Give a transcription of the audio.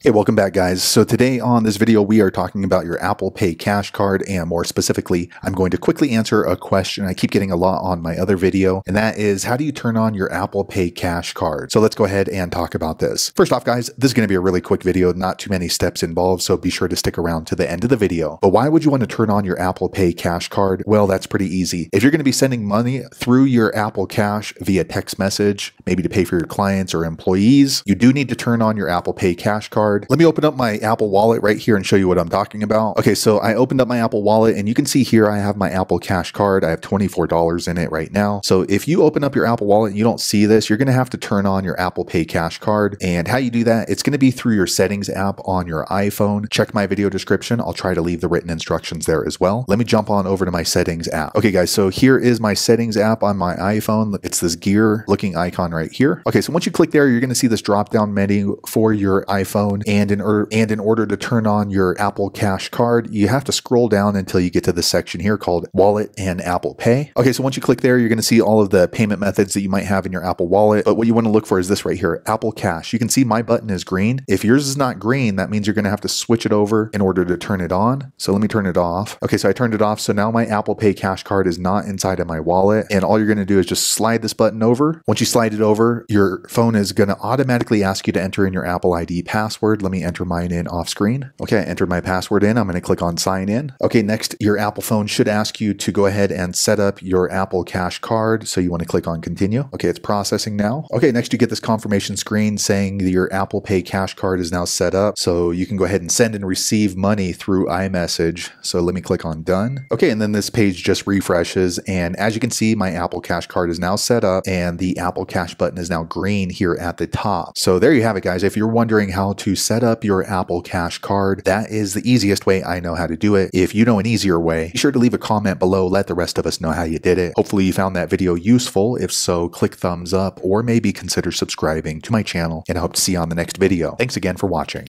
Hey, welcome back guys. So today on this video, we are talking about your Apple Pay Cash Card, and more specifically, I'm going to quickly answer a question I keep getting a lot on my other video, and that is, how do you turn on your Apple Pay Cash Card? So let's go ahead and talk about this. First off guys, this is going to be a really quick video, not too many steps involved, so be sure to stick around to the end of the video. But why would you want to turn on your Apple Pay Cash Card? Well, that's pretty easy. If you're going to be sending money through your Apple Cash via text message, maybe to pay for your clients or employees, you do need to turn on your Apple Pay Cash Card. Let me open up my Apple Wallet right here and show you what I'm talking about. Okay, so I opened up my Apple Wallet and you can see here I have my Apple Cash Card. I have $24 in it right now. So if you open up your Apple Wallet and you don't see this, you're going to have to turn on your Apple Pay Cash Card. And how you do that, it's going to be through your settings app on your iPhone. Check my video description. I'll try to leave the written instructions there as well. Let me jump on over to my settings app. Okay guys, so here is my settings app on my iPhone. It's this gear looking icon right here. Okay, so once you click there, you're going to see this drop down menu for your iPhone. And in order to turn on your Apple Cash Card, you have to scroll down until you get to the section here called Wallet and Apple Pay. Okay, so once you click there, you're going to see all of the payment methods that you might have in your Apple Wallet. But what you want to look for is this right here, Apple Cash. You can see my button is green. If yours is not green, that means you're going to have to switch it over in order to turn it on. So let me turn it off. Okay, so I turned it off. So now my Apple Pay Cash Card is not inside of my wallet. And all you're going to do is just slide this button over. Once you slide it over, your phone is going to automatically ask you to enter in your Apple ID password. Let me enter mine in off screen. Okay, I entered my password in. I'm going to click on sign in. Okay, next, your Apple phone should ask you to go ahead and set up your Apple Cash Card. So you want to click on continue. Okay, it's processing now. Okay, next you get this confirmation screen saying that your Apple Pay Cash Card is now set up. So you can go ahead and send and receive money through iMessage. So let me click on done. Okay, and then this page just refreshes. And as you can see, my Apple Cash Card is now set up and the Apple Cash button is now green here at the top. So there you have it, guys. If you're wondering how to set up your Apple Cash Card, that is the easiest way I know how to do it. If you know an easier way, be sure to leave a comment below. Let the rest of us know how you did it. Hopefully you found that video useful. If so, click thumbs up or maybe consider subscribing to my channel, and I hope to see you on the next video. Thanks again for watching.